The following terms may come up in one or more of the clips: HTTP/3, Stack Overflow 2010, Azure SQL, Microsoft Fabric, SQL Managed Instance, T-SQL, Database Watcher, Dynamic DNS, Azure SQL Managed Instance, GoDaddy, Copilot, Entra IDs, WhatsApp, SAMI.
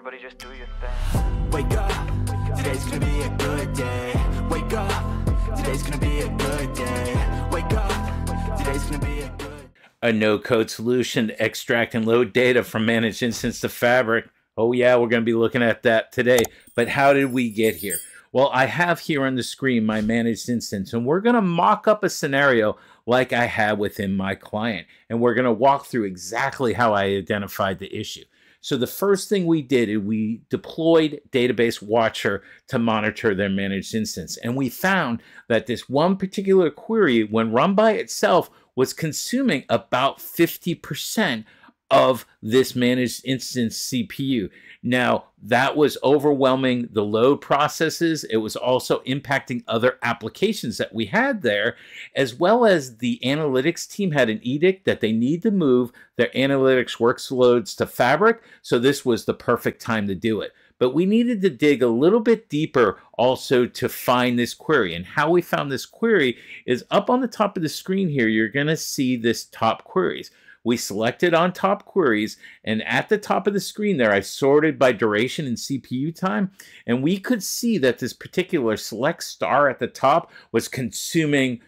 Everybody just do your thing. Wake up, today's gonna be a good day. Wake up, today's gonna be a good day. Wake up, today's gonna be a good day. A no-code solution to extract and load data from Managed Instance to Fabric. Oh yeah, we're gonna be looking at that today. But how did we get here? Well, I have here on the screen my Managed Instance, and we're going to mock up a scenario like I had within my client, and we're going to walk through exactly how I identified the issue. So the first thing we did is we deployed Database Watcher to monitor their Managed Instance, and we found that this one particular query, when run by itself, was consuming about 50% of this Managed Instance CPU. Now, that was overwhelming the load processes. It was also impacting other applications that we had there, as well as the analytics team had an edict that they need to move their analytics workloads to Fabric, so this was the perfect time to do it. But we needed to dig a little bit deeper also to find this query. And how we found this query is up on the top of the screen here. You're going to see this top queries. We selected on top queries, and at the top of the screen there, I sorted by duration and CPU time, and we could see that this particular select star at the top was consuming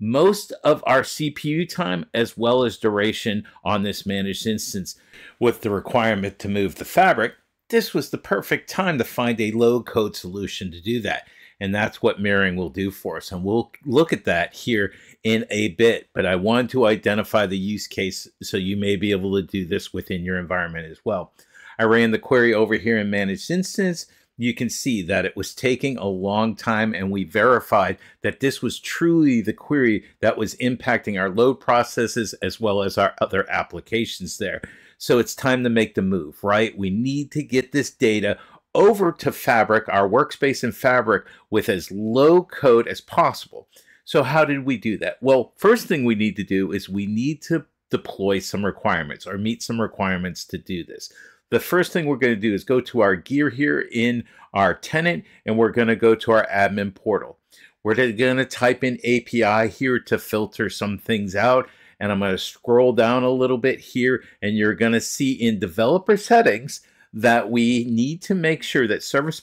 most of our CPU time as well as duration on this Managed Instance. With the requirement to move the Fabric, this was the perfect time to find a low-code solution to do that. And that's what mirroring will do for us. And we'll look at that here in a bit. But I want to identify the use case so you may be able to do this within your environment as well. I ran the query over here in Managed Instance. You can see that it was taking a long time, and we verified that this was truly the query that was impacting our load processes as well as our other applications there. So it's time to make the move, right? We need to get this data over to Fabric, our workspace in Fabric, with as low code as possible. So how did we do that? Well, first thing we need to do is we need to deploy some requirements or meet some requirements to do this. The first thing we're going to do is go to our gear here in our tenant, and we're going to go to our admin portal. We're going to type in API here to filter some things out. And I'm going to scroll down a little bit here, and you're going to see in developer settings that we need to make sure that service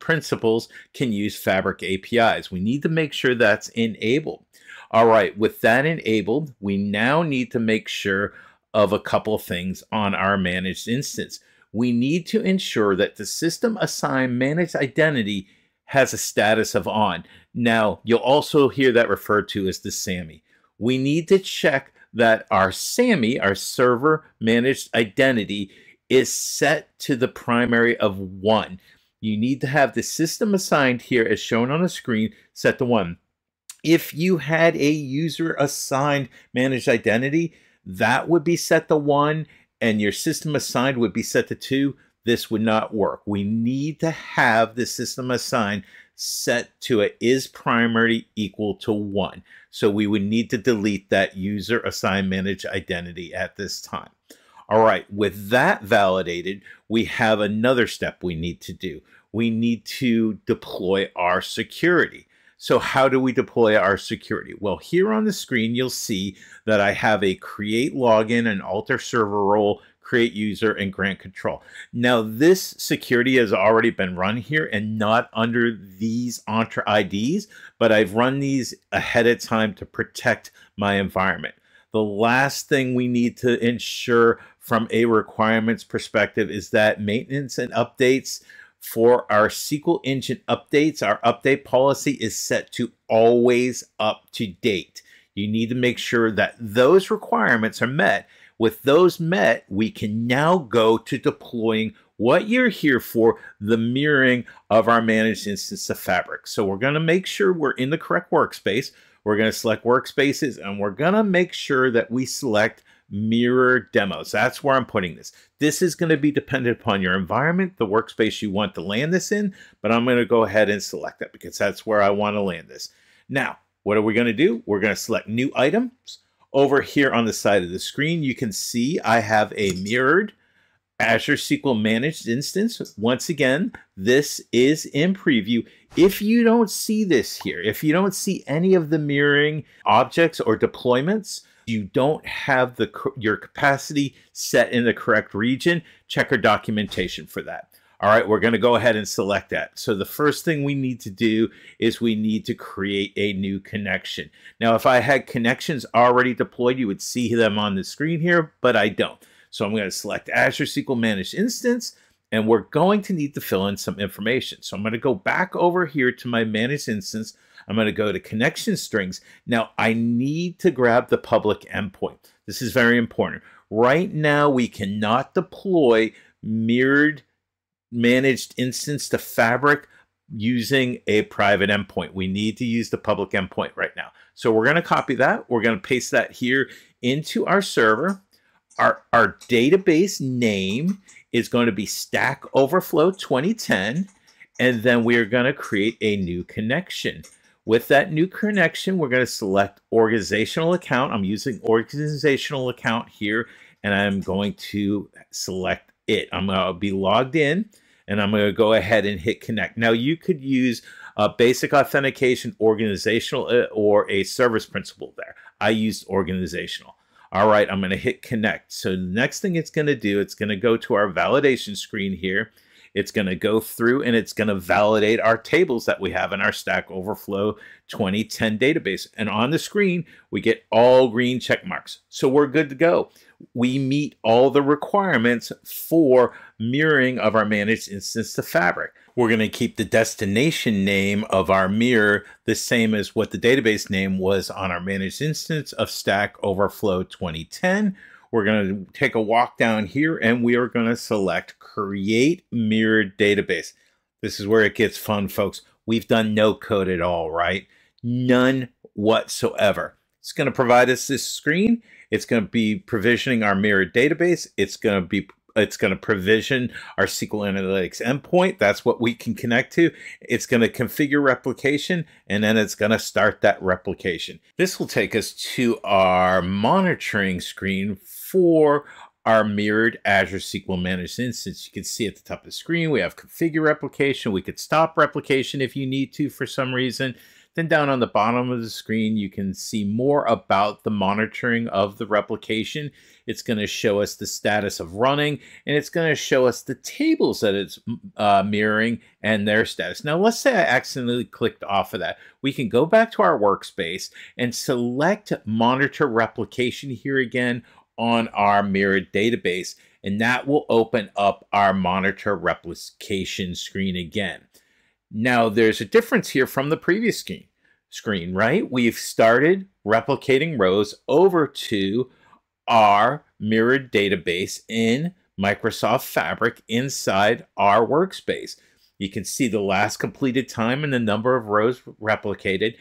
principals can use Fabric APIs. We need to make sure that's enabled. All right, with that enabled, we now need to make sure of a couple of things on our Managed Instance. We need to ensure that the system assigned managed identity has a status of on. Now, you'll also hear that referred to as the SAMI. We need to check that our SAMI, our server managed identity, is set to the primary of 1. You need to have the system assigned here as shown on the screen set to 1. If you had a user assigned managed identity, that would be set to 1, and your system assigned would be set to 2. This would not work. We need to have the system assigned set to a is primary equal to 1. So we would need to delete that user assigned managed identity at this time. All right, with that validated, we have another step we need to do. We need to deploy our security. So how do we deploy our security? Well, here on the screen, you'll see that I have a create login, an alter server role, create user, and grant control. Now, this security has already been run here and not under these Entra IDs, but I've run these ahead of time to protect my environment. The last thing we need to ensure from a requirements perspective is that maintenance and updates for our SQL Engine updates, our update policy is set to always up to date. You need to make sure that those requirements are met. With those met, we can now go to deploying what you're here for, the mirroring of our Managed Instance to Fabric. So we're going to make sure we're in the correct workspace. We're going to select workspaces, and we're going to make sure that we select mirror demos. That's where I'm putting this. This is going to be dependent upon your environment, the workspace you want to land this in, but I'm going to go ahead and select that because that's where I want to land this. Now, what are we going to do? We're going to select new items. Over here on the side of the screen, you can see I have a mirrored Azure SQL Managed Instance. Once again, this is in preview. If you don't see this here, if you don't see any of the mirroring objects or deployments, you don't have your capacity set in the correct region, check our documentation for that. All right, we're going to go ahead and select that. So the first thing we need to do is we need to create a new connection. Now, if I had connections already deployed, you would see them on the screen here, but I don't. So I'm going to select Azure SQL Managed Instance, and we're going to need to fill in some information. So I'm going to go back over here to my Managed Instance. I'm going to go to Connection Strings. Now, I need to grab the public endpoint. This is very important. Right now, we cannot deploy mirrored managed instance to Fabric using a private endpoint. We need to use the public endpoint right now. So we're going to copy that. We're going to paste that here into our server. Our database name is going to be Stack Overflow 2010, and then we are going to create a new connection. With that new connection, we're going to select organizational account. I'm using organizational account here, and I'm going to select it. I'm going to be logged in, and I'm going to go ahead and hit connect. Now, you could use basic authentication, organizational, or a service principle there. I used organizational. All right, I'm going to hit connect. So the next thing it's going to do, it's going to go to our validation screen here. It's going to go through and it's going to validate our tables that we have in our Stack Overflow 2010 database. And on the screen, we get all green check marks. So we're good to go. We meet all the requirements for mirroring of our managed instance to Fabric. We're going to keep the destination name of our mirror the same as what the database name was on our managed instance of Stack Overflow 2010. We're going to take a walk down here, and we are going to select Create Mirrored Database. This is where it gets fun, folks. We've done no code at all, right? None whatsoever. It's going to provide us this screen. It's going to be provisioning our mirrored database. It's going to provision our SQL Analytics endpoint. That's what we can connect to. It's going to configure replication, and then it's going to start that replication. This will take us to our monitoring screen for our mirrored Azure SQL Managed Instance. You can see at the top of the screen, we have configure replication. We could stop replication if you need to for some reason. Then down on the bottom of the screen, you can see more about the monitoring of the replication. It's going to show us the status of running, and it's going to show us the tables that it's mirroring and their status. Now, let's say I accidentally clicked off of that. We can go back to our workspace and select monitor replication here again on our mirrored database, and that will open up our monitor replication screen again. Now, there's a difference here from the previous screen, right? We've started replicating rows over to our mirrored database in Microsoft Fabric inside our workspace. You can see the last completed time and the number of rows replicated.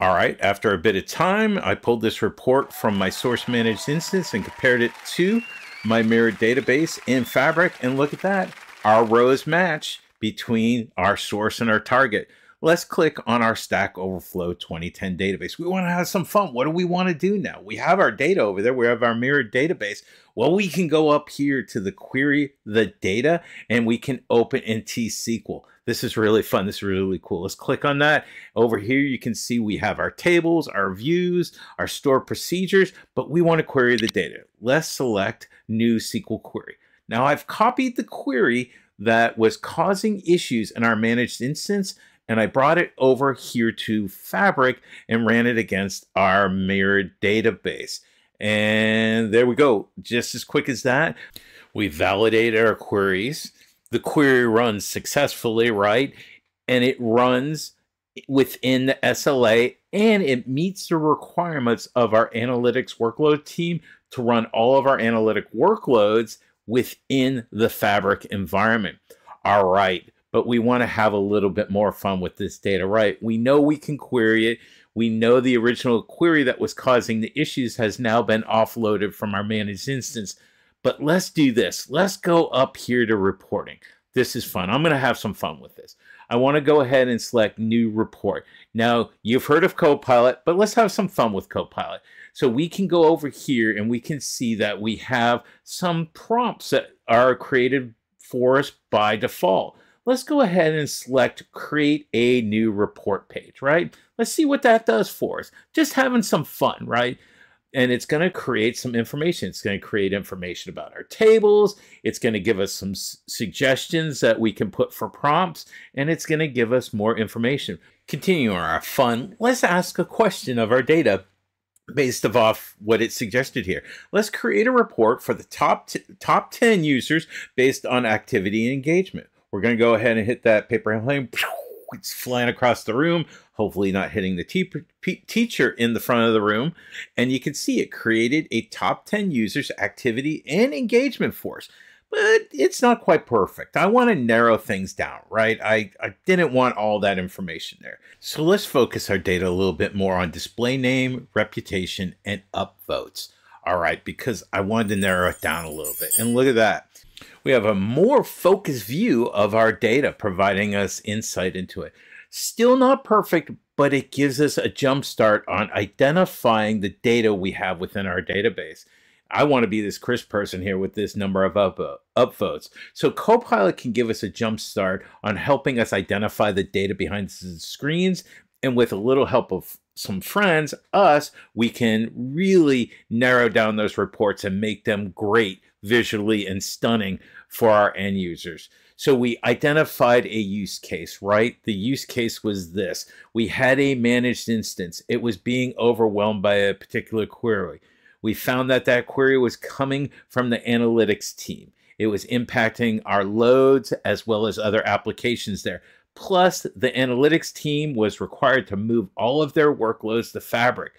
All right, after a bit of time, I pulled this report from my source managed instance and compared it to my mirrored database in Fabric. And look at that, our rows match between our source and our target. Let's click on our Stack Overflow 2010 database. We want to have some fun. What do we want to do now? We have our data over there. We have our mirrored database. Well, we can go up here to the query the data, and we can open in T-SQL. This is really fun. This is really cool. Let's click on that. Over here, you can see we have our tables, our views, our stored procedures, but we want to query the data. Let's select New SQL Query. Now, I've copied the query that was causing issues in our managed instance, and I brought it over here to Fabric and ran it against our mirrored database. And there we go, just as quick as that. We validated our queries. The query runs successfully, right? And it runs within the SLA, and it meets the requirements of our analytics workload team to run all of our analytic workloads within the Fabric environment. All right, but we want to have a little bit more fun with this data, right? We know we can query it. We know the original query that was causing the issues has now been offloaded from our managed instance. But let's do this. Let's go up here to reporting. This is fun. I'm going to have some fun with this. I want to go ahead and select New Report. Now, you've heard of Copilot, but let's have some fun with Copilot. So we can go over here and we can see that we have some prompts that are created for us by default. Let's go ahead and select Create a New Report Page, right? Let's see what that does for us. Just having some fun, right? and it's going to create some information. It's going to create information about our tables. It's going to give us some suggestions that we can put for prompts, and it's going to give us more information. Continuing our fun, let's ask a question of our data based off what it suggested here. Let's create a report for the top 10 users based on activity and engagement. We're going to go ahead and hit that paper airplane. It's flying across the room, hopefully not hitting the teacher in the front of the room. And you can see it created a top 10 users activity and engagement for us. But it's not quite perfect. I want to narrow things down, right? I didn't want all that information there. So let's focus our data a little bit more on display name, reputation, and upvotes. All right, because I wanted to narrow it down a little bit. And look at that. We have a more focused view of our data, providing us insight into it. Still not perfect, but it gives us a jump start on identifying the data we have within our database. I want to be this crisp person here with this number of upvotes. So Copilot can give us a jump start on helping us identify the data behind the screens. And with a little help of some friends, us, we can really narrow down those reports and make them great visually and stunning for our end users. So we identified a use case, right? The use case was this. We had a managed instance. It was being overwhelmed by a particular query. We found that that query was coming from the analytics team. It was impacting our loads as well as other applications there. Plus, the analytics team was required to move all of their workloads to Fabric.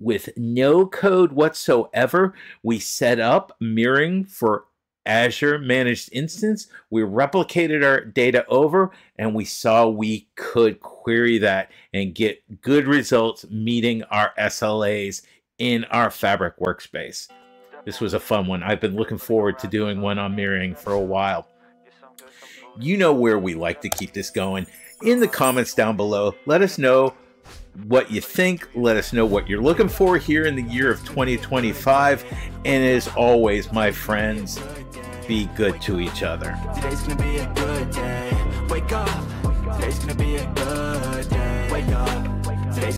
With no code whatsoever, we set up mirroring for Azure Managed Instance. We replicated our data over, and we saw we could query that and get good results meeting our SLAs in our Fabric workspace. This was a fun one. I've been looking forward to doing one on mirroring for a while. You know where we like to keep this going. In the comments down below, let us know what you think. Let us know what you're looking for here in the year of 2025. And as always, my friends, be good to each other. Today's gonna be a good day. Wake up. Today's gonna be a good day. Wake up.